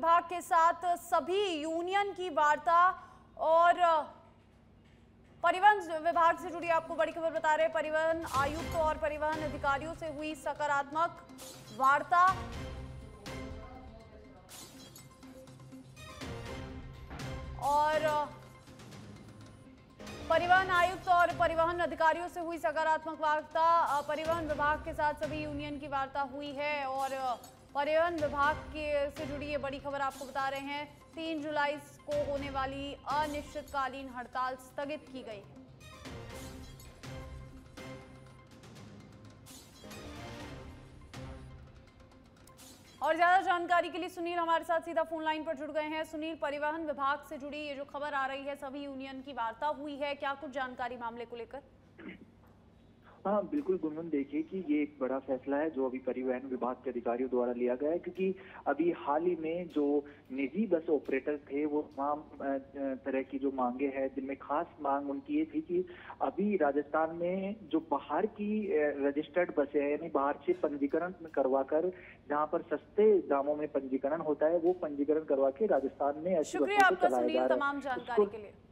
विभाग के साथ सभी यूनियन की वार्ता और परिवहन विभाग से जुड़ी आपको बड़ी खबर बता रहे हैं। परिवहन आयुक्त और परिवहन अधिकारियों से हुई सकारात्मक वार्ता। और परिवहन आयुक्त और परिवहन अधिकारियों से हुई सकारात्मक वार्ता। परिवहन विभाग के साथ सभी यूनियन की वार्ता हुई है और परिवहन विभाग के से जुड़ी ये बड़ी खबर आपको बता रहे हैं। 3 जुलाई को होने वाली अनिश्चितकालीन हड़ताल स्थगित की गई है। और ज्यादा जानकारी के लिए सुनील हमारे साथ सीधा फोन लाइन पर जुड़ गए हैं। सुनील, परिवहन विभाग से जुड़ी ये जो खबर आ रही है, सभी यूनियन की वार्ता हुई है, क्या कुछ जानकारी मामले को लेकर? हाँ बिल्कुल गुनगुन, देखिए कि ये एक बड़ा फैसला है जो अभी परिवहन विभाग के अधिकारियों द्वारा लिया गया है, क्योंकि अभी हाल ही में जो निजी बस ऑपरेटर थे वो तमाम तरह की जो मांगे हैं, जिनमें खास मांग उनकी ये थी कि अभी राजस्थान में जो बाहर की रजिस्टर्ड बसें हैं, यानी बाहर से पंजीकरण करवा कर जहाँ पर सस्ते दामों में पंजीकरण होता है, वो पंजीकरण करवा के राजस्थान में ऐसी बसों को चलाया जा रहा है।